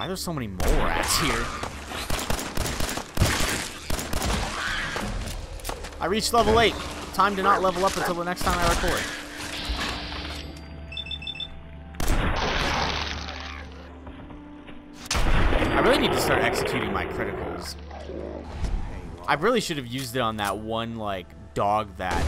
Why are there so many mole rats here? I reached level 8. Time to not level up until the next time I record. I really need to start executing my criticals. I really should have used it on that one, like, dog that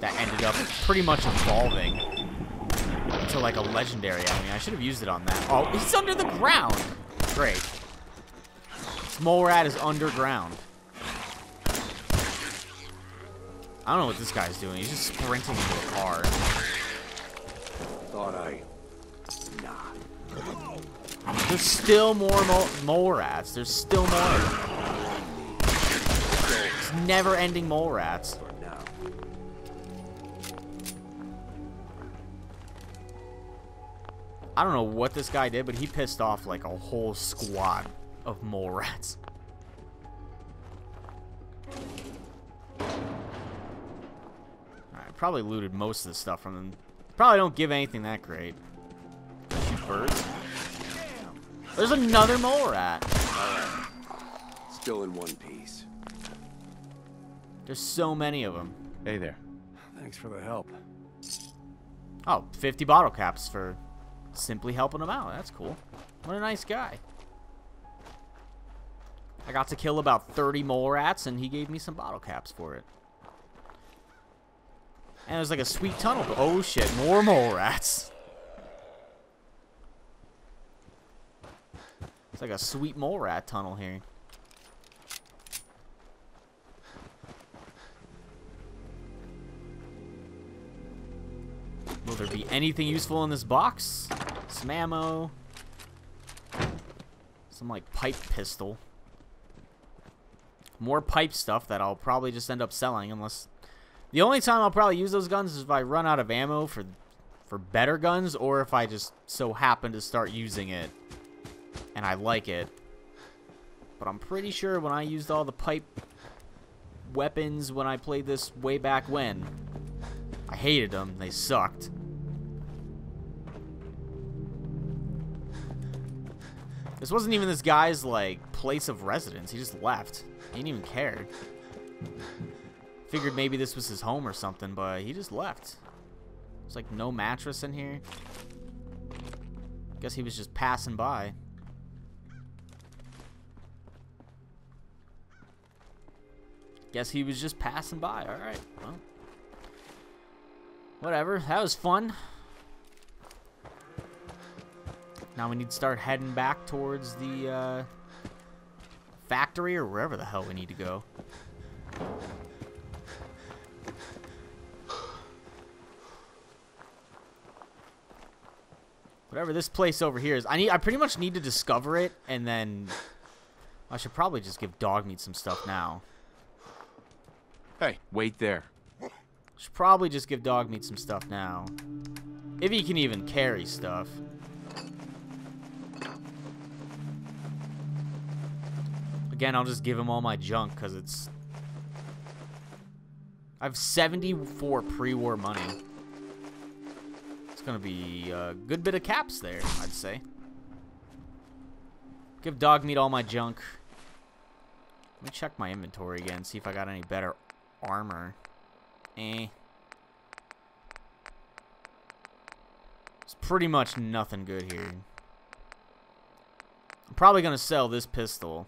ended up pretty much evolving into, like, a legendary enemy. I should have used it on that. Oh, he's under the ground! Great. This mole rat is underground. I don't know what this guy's doing. He's just sprinting into the car. Nah. There's still more mole rats. There's still more. It's never-ending mole rats. I don't know what this guy did, but he pissed off like a whole squad of mole rats. Probably looted most of the stuff from them. Probably don't give anything that great. Shoot birds. There's another mole rat. Still in one piece. There's so many of them. Hey there. Thanks for the help. Oh, 50 bottle caps for simply helping them out. That's cool. What a nice guy. I got to kill about 30 mole rats, and he gave me some bottle caps for it. And there's like a sweet tunnel. Oh shit, more mole rats. It's like a sweet mole rat tunnel here. Will there be anything useful in this box? Some ammo. Some like pipe pistol. More pipe stuff that I'll probably just end up selling unless... The only time I'll probably use those guns is if I run out of ammo for better guns, or if I just so happen to start using it and I like it. But I'm pretty sure when I used all the pipe weapons when I played this way back when, I hated them. They sucked. This wasn't even this guy's, like, place of residence. He just left. He didn't even care. Figured maybe this was his home or something, but he just left. There's like no mattress in here. Guess he was just passing by. Alright, well. Whatever, that was fun. Now we need to start heading back towards the factory or wherever the hell we need to go. Whatever this place over here is, I pretty much need to discover it, and then I should probably just give Dogmeat some stuff now. Hey, wait there. If he can even carry stuff. Again, I'll just give him all my junk because it's... I have 74 pre-war money. Gonna be a good bit of caps there, I'd say. Give Dogmeat all my junk. Let me check my inventory again, see if I got any better armor. It's pretty much nothing good here. I'm probably gonna sell this pistol.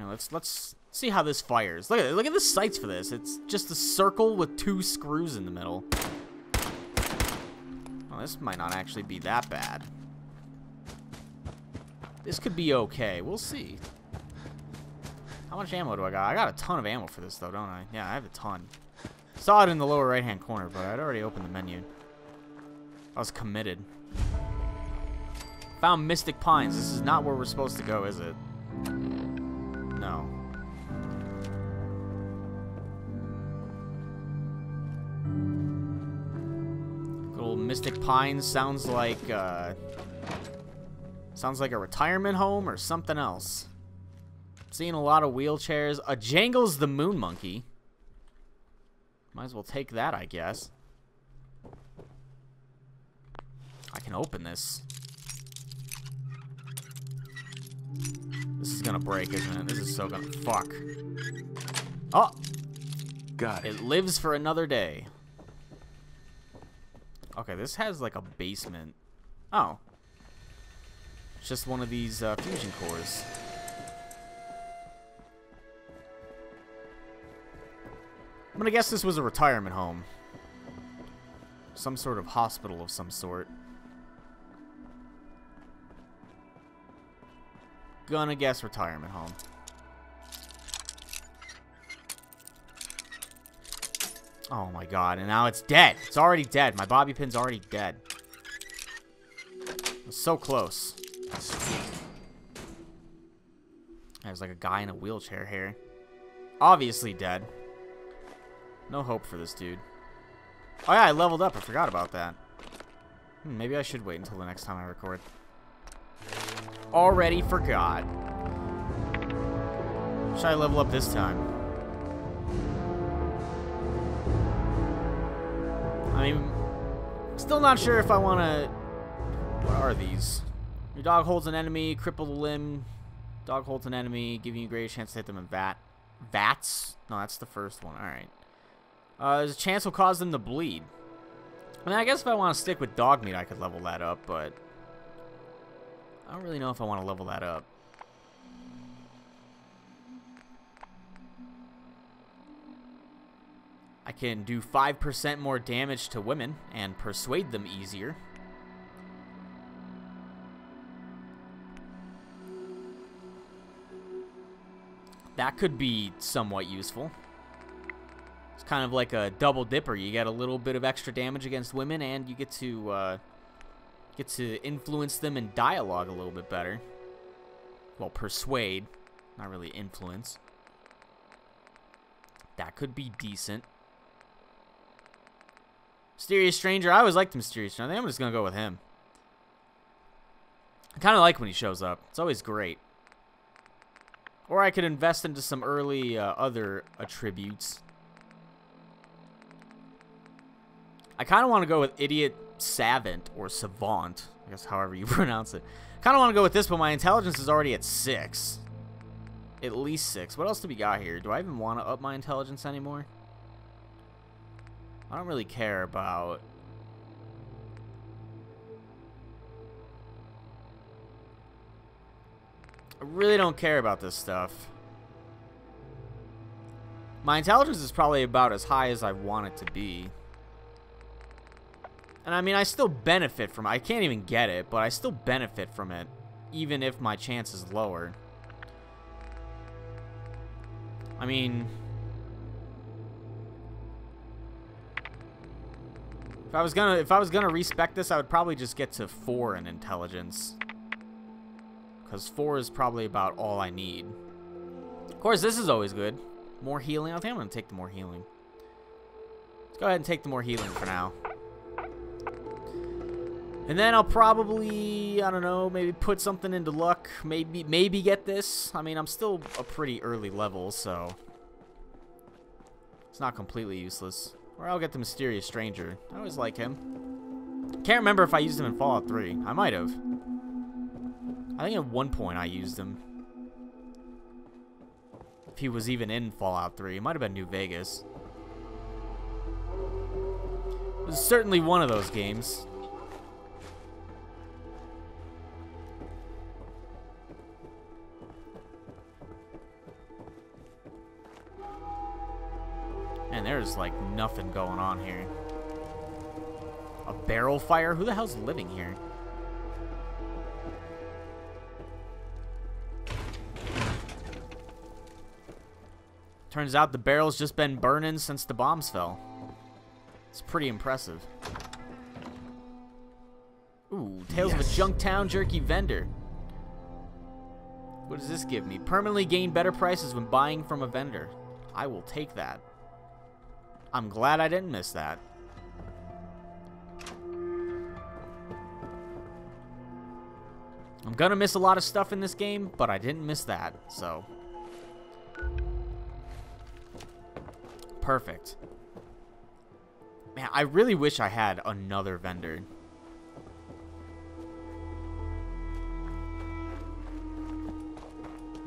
Now let's see how this fires. Look at the sights for this. It's just a circle with 2 screws in the middle. Well, this might not actually be that bad. This could be okay. We'll see. How much ammo do I got? I got a ton of ammo for this, though, don't I? Yeah, I have a ton. Saw it in the lower right-hand corner, but I'd already opened the menu. I was committed. Found Mystic Pines. This is not where we're supposed to go, is it? No. Mystic Pines sounds like a retirement home or something else. Seeing a lot of wheelchairs. A Jangles the moon monkey. Might as well take that, I guess. open this. This is gonna break, isn't it? This is so gonna... Fuck. Oh! God. It lives for another day. Okay, this has like a basement. Oh. It's just one of these fusion cores. I'm gonna guess this was a retirement home. Some sort of hospital of some sort. Gonna guess retirement home. Oh my god, and now it's dead. It's already dead. My bobby pin's already dead. It was so close. There's like a guy in a wheelchair here. Obviously dead. No hope for this dude. Oh yeah, I leveled up. I forgot about that. Maybe I should wait until the next time I record. Already forgot. Should I level up this time? I mean, still not sure if I want to... What are these? Your dog holds an enemy, cripple the limb. Dog holds an enemy, giving you greater chance to hit them in vats? No, that's the first one. Alright. There's a chance will cause them to bleed. I mean, I guess if I want to stick with dog meat, I could level that up, but... I don't really know if I want to level that up. I can do 5% more damage to women and persuade them easier. That could be somewhat useful. It's kind of like a double dipper. You get a little bit of extra damage against women, and you get to influence them in dialogue a little bit better. Well, persuade, not really influence. That could be decent. Mysterious Stranger. I always liked the Mysterious Stranger. I think I'm just gonna go with him. I kind of like when he shows up. It's always great. Or I could invest into some early other attributes. I kind of want to go with Idiot Savant, or Savant, I guess however you pronounce it. Kind of want to go with this, but my intelligence is already at 6. At least 6. What else do we got here? Do I even want to up my intelligence anymore? I don't really care about... I really don't care about this stuff. My intelligence is probably about as high as I want it to be. And I mean, I still benefit from it. I can't even get it, but I still benefit from it, even if my chance is lower. I mean, if I was gonna respec this, I would probably just get to 4 in intelligence, because 4 is probably about all I need. Of course, this is always good. More healing. I think I'm gonna take the more healing. Let's go ahead and take the more healing for now. And then I'll probably, I don't know, maybe put something into luck. Maybe get this. I mean, I'm still a pretty early level, so it's not completely useless. Or I'll get the Mysterious Stranger. I always like him. Can't remember if I used him in Fallout 3. I might have. I think at one point I used him. If he was even in Fallout 3. It might have been New Vegas. It was certainly one of those games. And there's like nothing going on here. A barrel fire? Who the hell's living here? Turns out the barrel's just been burning since the bombs fell. It's pretty impressive. Ooh, Tales of a Junk Town Jerky Vendor. What does this give me? Permanently gain better prices when buying from a vendor. I will take that. I'm glad I didn't miss that. I'm gonna miss a lot of stuff in this game, but I didn't miss that, so. Perfect. Man, I really wish I had another vendor.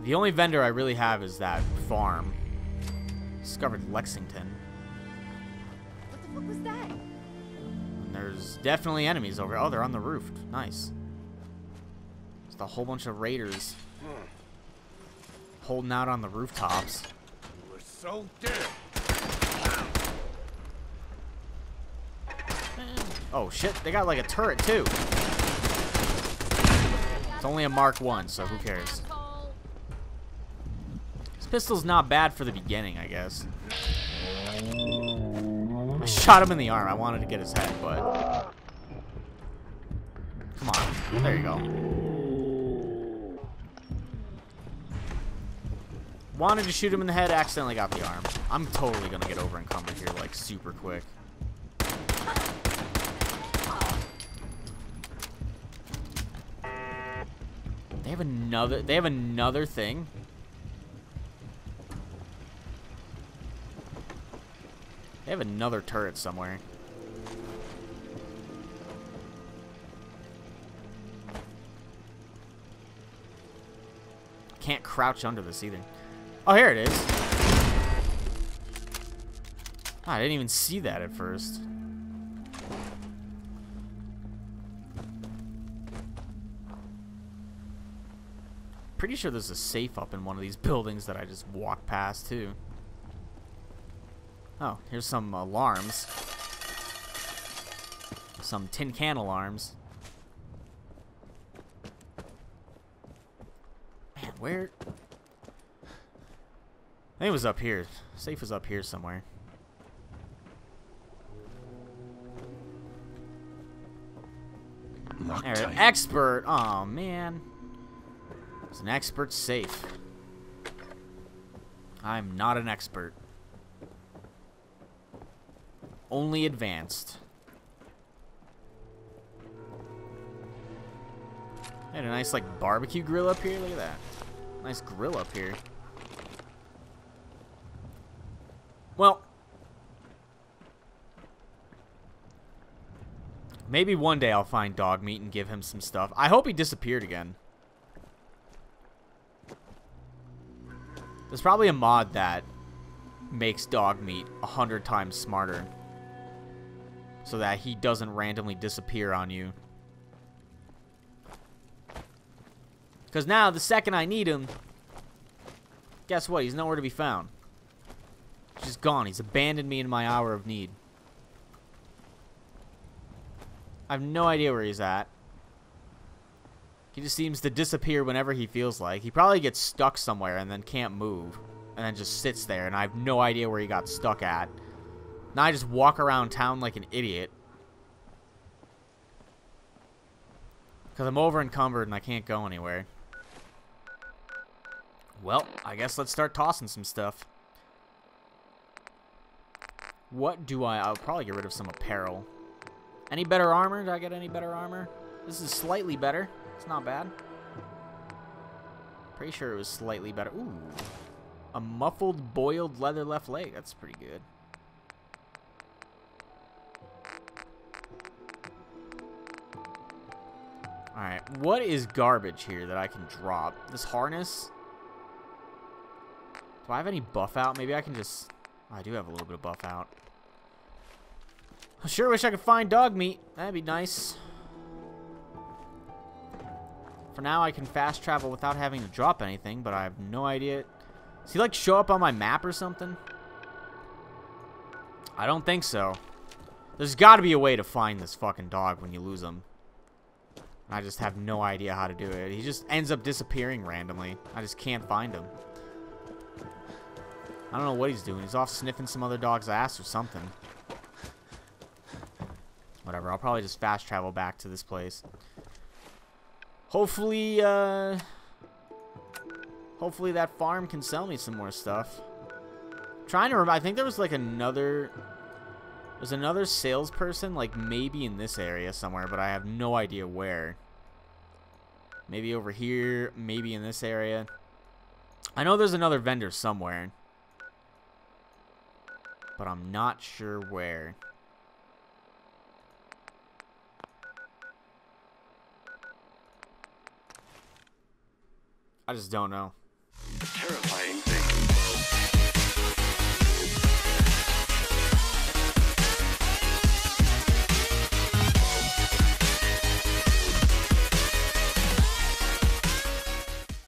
The only vendor I really have is that farm. Discovered Lexington. What the fuck was that? And there's definitely enemies over. Oh, they're on the roof. Nice. Just a whole bunch of raiders holding out on the rooftops. You were so dead. Oh shit! They got like a turret too. It's only a Mark 1, so who cares? Pistol's not bad for the beginning, I guess. I shot him in the arm. I wanted to get his head, but... Come on. There you go. Wanted to shoot him in the head, accidentally got the arm. I'm totally gonna get over encumbered here, like, super quick. They have another... They have another thing? They have another turret somewhere. Can't crouch under this either. Oh, here it is. Oh, I didn't even see that at first. Pretty sure there's a safe up in one of these buildings that I just walked past too. Oh, here's some alarms. Some tin can alarms. Man, where? I think it was up here. Safe was up here somewhere. There, expert. Oh man, it's an expert safe. I'm not an expert. Only advanced. I had a nice like barbecue grill up here. Look at that. Nice grill up here. Well, maybe one day I'll find Dogmeat and give him some stuff. I hope he disappeared again. There's probably a mod that makes Dogmeat 100 times smarter, so that he doesn't randomly disappear on you. Because now, the second I need him, guess what? He's nowhere to be found. He's just gone. He's abandoned me in my hour of need. I have no idea where he's at. He just seems to disappear whenever he feels like. He probably gets stuck somewhere and then can't move. And then just sits there, and I have no idea where he got stuck at. Now I just walk around town like an idiot. Because I'm over encumbered and I can't go anywhere. Well, I guess let's start tossing some stuff. What do I... I'll probably get rid of some apparel. Any better armor? Did I get any better armor? This is slightly better. It's not bad. Pretty sure it was slightly better. Ooh. A muffled, boiled leather left leg. That's pretty good. Alright, what is garbage here that I can drop? This harness? Do I have any buff out? Maybe I can just... Oh, I do have a little bit of buff out. I sure wish I could find Dogmeat. That'd be nice. For now, I can fast travel without having to drop anything, but I have no idea... Does he, like, show up on my map or something? I don't think so. There's gotta be a way to find this fucking dog when you lose him. I just have no idea how to do it. He just ends up disappearing randomly. I just can't find him. I don't know what he's doing. He's off sniffing some other dog's ass or something. Whatever. I'll probably just fast travel back to this place. Hopefully, hopefully that farm can sell me some more stuff. I'm trying to remember. I think there was like another... There's another salesperson, like, maybe in this area somewhere, but I have no idea where. Maybe over here, maybe in this area. I know there's another vendor somewhere, but I'm not sure where. I just don't know. terrifying.